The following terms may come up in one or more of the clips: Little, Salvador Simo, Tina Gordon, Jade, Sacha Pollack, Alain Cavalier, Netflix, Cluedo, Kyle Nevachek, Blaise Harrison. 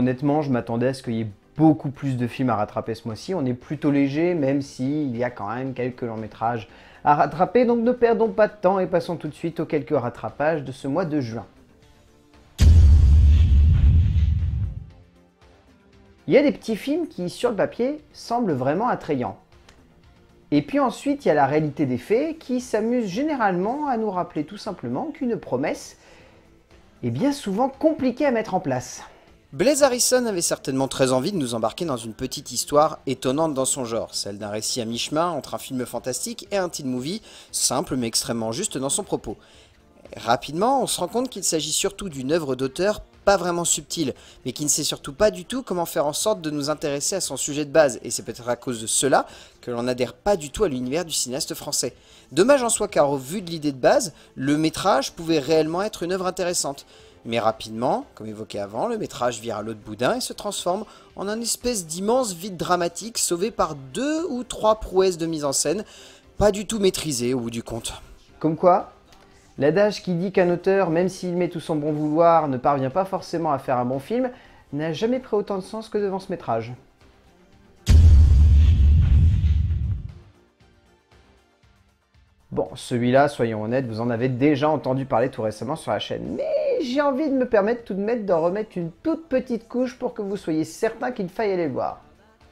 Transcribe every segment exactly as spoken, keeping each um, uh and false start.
honnêtement, je m'attendais à ce qu'il y ait beaucoup plus de films à rattraper ce mois-ci. On est plutôt léger, même s'il y a quand même quelques longs métrages à rattraper. Donc ne perdons pas de temps et passons tout de suite aux quelques rattrapages de ce mois de juin. Il y a des petits films qui, sur le papier, semblent vraiment attrayants. Et puis ensuite, il y a la réalité des faits qui s'amuse généralement à nous rappeler tout simplement qu'une promesse est bien souvent compliquée à mettre en place. Blaise Harrison avait certainement très envie de nous embarquer dans une petite histoire étonnante dans son genre, celle d'un récit à mi-chemin entre un film fantastique et un teen movie, simple mais extrêmement juste dans son propos. Rapidement, on se rend compte qu'il s'agit surtout d'une œuvre d'auteur pas vraiment subtile, mais qui ne sait surtout pas du tout comment faire en sorte de nous intéresser à son sujet de base, et c'est peut-être à cause de cela que l'on n'adhère pas du tout à l'univers du cinéaste français. Dommage en soi car au vu de l'idée de base, le métrage pouvait réellement être une œuvre intéressante. Mais rapidement, comme évoqué avant, le métrage vire à l'eau de boudin et se transforme en un espèce d'immense vide dramatique sauvé par deux ou trois prouesses de mise en scène, pas du tout maîtrisées au bout du compte. Comme quoi, l'adage qui dit qu'un auteur, même s'il met tout son bon vouloir, ne parvient pas forcément à faire un bon film, n'a jamais pris autant de sens que devant ce métrage. Bon, celui-là, soyons honnêtes, vous en avez déjà entendu parler tout récemment sur la chaîne, mais j'ai envie de me permettre tout de même d'en remettre une toute petite couche pour que vous soyez certains qu'il faille aller le voir.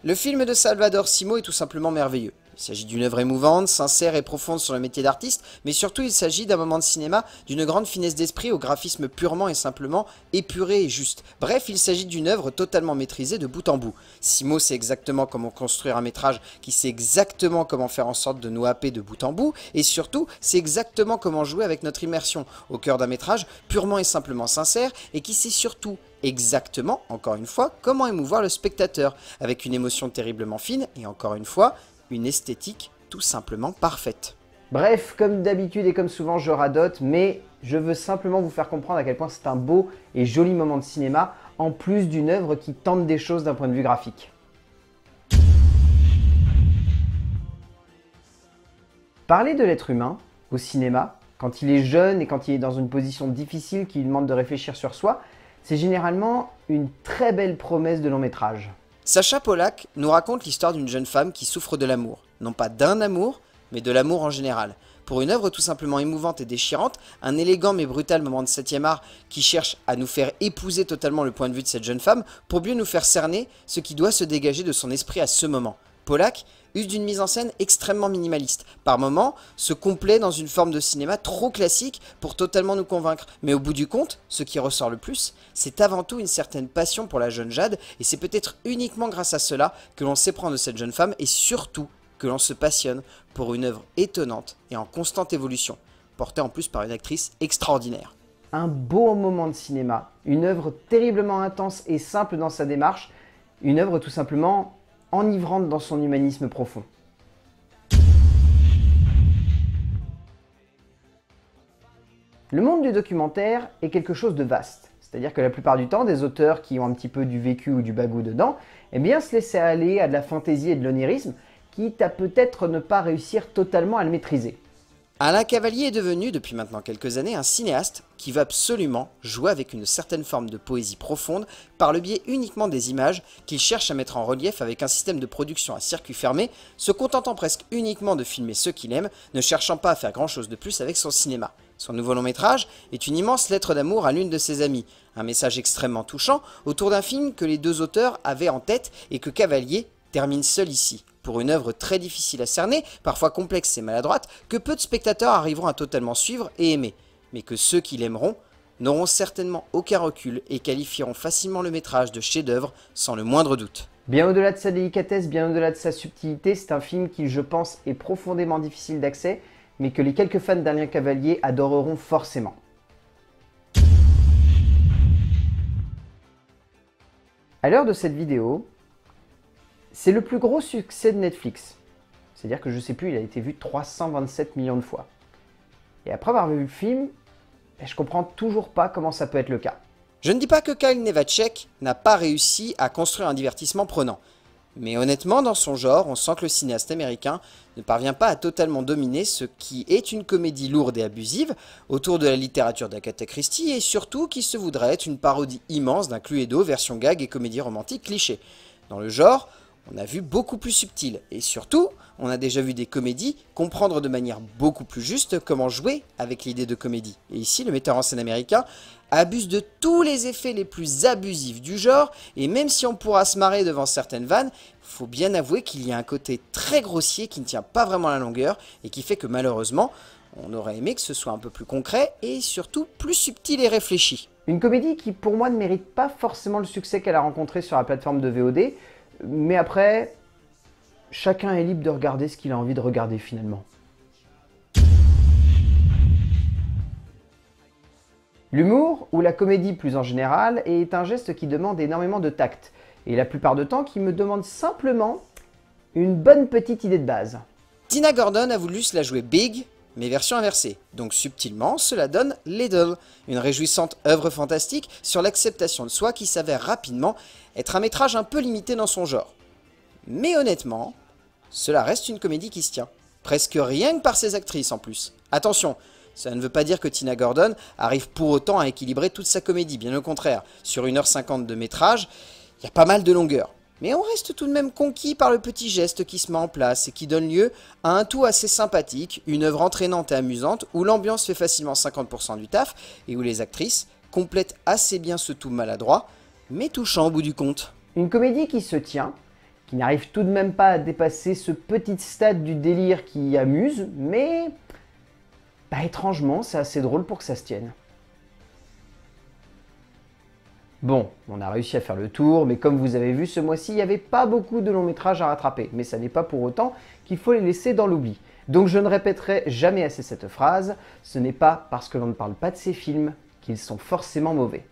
Le film de Salvador Simo est tout simplement merveilleux. Il s'agit d'une œuvre émouvante, sincère et profonde sur le métier d'artiste, mais surtout il s'agit d'un moment de cinéma d'une grande finesse d'esprit au graphisme purement et simplement épuré et juste. Bref, il s'agit d'une œuvre totalement maîtrisée de bout en bout. Simo sait exactement comment construire un métrage, qui sait exactement comment faire en sorte de nous happer de bout en bout, et surtout c'est exactement comment jouer avec notre immersion, au cœur d'un métrage purement et simplement sincère, et qui sait surtout exactement, encore une fois, comment émouvoir le spectateur, avec une émotion terriblement fine, et encore une fois, une esthétique tout simplement parfaite. Bref, comme d'habitude et comme souvent, je radote, mais je veux simplement vous faire comprendre à quel point c'est un beau et joli moment de cinéma, en plus d'une œuvre qui tente des choses d'un point de vue graphique. Parler de l'être humain au cinéma, quand il est jeune et quand il est dans une position difficile qui lui demande de réfléchir sur soi, c'est généralement une très belle promesse de long métrage. Sacha Pollack nous raconte l'histoire d'une jeune femme qui souffre de l'amour, non pas d'un amour, mais de l'amour en général. Pour une œuvre tout simplement émouvante et déchirante, un élégant mais brutal moment de septième art qui cherche à nous faire épouser totalement le point de vue de cette jeune femme pour mieux nous faire cerner ce qui doit se dégager de son esprit à ce moment. Pollack use d'une mise en scène extrêmement minimaliste, par moments se complaît dans une forme de cinéma trop classique pour totalement nous convaincre, mais au bout du compte, ce qui ressort le plus, c'est avant tout une certaine passion pour la jeune Jade, et c'est peut-être uniquement grâce à cela que l'on s'éprend de cette jeune femme, et surtout que l'on se passionne pour une œuvre étonnante et en constante évolution, portée en plus par une actrice extraordinaire. Un beau moment de cinéma, une œuvre terriblement intense et simple dans sa démarche, une œuvre tout simplement enivrante dans son humanisme profond. Le monde du documentaire est quelque chose de vaste, c'est-à-dire que la plupart du temps, des auteurs qui ont un petit peu du vécu ou du bagou dedans, eh bien se laisser aller à de la fantaisie et de l'onirisme, quitte à peut-être ne pas réussir totalement à le maîtriser. Alain Cavalier est devenu, depuis maintenant quelques années, un cinéaste qui veut absolument jouer avec une certaine forme de poésie profonde par le biais uniquement des images qu'il cherche à mettre en relief avec un système de production à circuit fermé, se contentant presque uniquement de filmer ceux qu'il aime, ne cherchant pas à faire grand chose de plus avec son cinéma. Son nouveau long métrage est une immense lettre d'amour à l'une de ses amies, un message extrêmement touchant autour d'un film que les deux auteurs avaient en tête et que Cavalier termine seul ici. Pour une œuvre très difficile à cerner, parfois complexe et maladroite, que peu de spectateurs arriveront à totalement suivre et aimer, mais que ceux qui l'aimeront n'auront certainement aucun recul et qualifieront facilement le métrage de chef-d'œuvre sans le moindre doute. Bien au-delà de sa délicatesse, bien au-delà de sa subtilité, c'est un film qui, je pense, est profondément difficile d'accès, mais que les quelques fans d'Alain Cavalier adoreront forcément. À l'heure de cette vidéo, c'est le plus gros succès de Netflix, c'est-à-dire que je sais plus, il a été vu trois cent vingt-sept millions de fois. Et après avoir vu le film, ben je comprends toujours pas comment ça peut être le cas. Je ne dis pas que Kyle Nevachek n'a pas réussi à construire un divertissement prenant, mais honnêtement, dans son genre, on sent que le cinéaste américain ne parvient pas à totalement dominer ce qui est une comédie lourde et abusive autour de la littérature d'Agatha Christie et surtout qui se voudrait être une parodie immense d'un Cluedo version gag et comédie romantique cliché. Dans le genre, on a vu beaucoup plus subtil et surtout, on a déjà vu des comédies comprendre de manière beaucoup plus juste comment jouer avec l'idée de comédie. Et ici, le metteur en scène américain abuse de tous les effets les plus abusifs du genre, et même si on pourra se marrer devant certaines vannes, faut bien avouer qu'il y a un côté très grossier qui ne tient pas vraiment la longueur, et qui fait que malheureusement, on aurait aimé que ce soit un peu plus concret, et surtout plus subtil et réfléchi. Une comédie qui pour moi ne mérite pas forcément le succès qu'elle a rencontré sur la plateforme de V O D, mais après, chacun est libre de regarder ce qu'il a envie de regarder finalement. L'humour, ou la comédie plus en général, est un geste qui demande énormément de tact, et la plupart du temps qui me demande simplement une bonne petite idée de base. Tina Gordon a voulu se la jouer big, mais version inversée. Donc subtilement, cela donne Little, une réjouissante œuvre fantastique sur l'acceptation de soi qui s'avère rapidement être un métrage un peu limité dans son genre. Mais honnêtement, cela reste une comédie qui se tient. Presque rien que par ses actrices en plus. Attention, ça ne veut pas dire que Tina Gordon arrive pour autant à équilibrer toute sa comédie, bien au contraire. Sur une heure cinquante de métrage, il y a pas mal de longueur. Mais on reste tout de même conquis par le petit geste qui se met en place et qui donne lieu à un tout assez sympathique, une œuvre entraînante et amusante où l'ambiance fait facilement cinquante pour cent du taf et où les actrices complètent assez bien ce tout maladroit, mais touchant au bout du compte. Une comédie qui se tient, qui n'arrive tout de même pas à dépasser ce petit stade du délire qui amuse, mais bah, étrangement c'est assez drôle pour que ça se tienne. Bon, on a réussi à faire le tour, mais comme vous avez vu, ce mois-ci, il n'y avait pas beaucoup de longs métrages à rattraper. Mais ça n'est pas pour autant qu'il faut les laisser dans l'oubli. Donc je ne répéterai jamais assez cette phrase, ce n'est pas parce que l'on ne parle pas de ces films qu'ils sont forcément mauvais.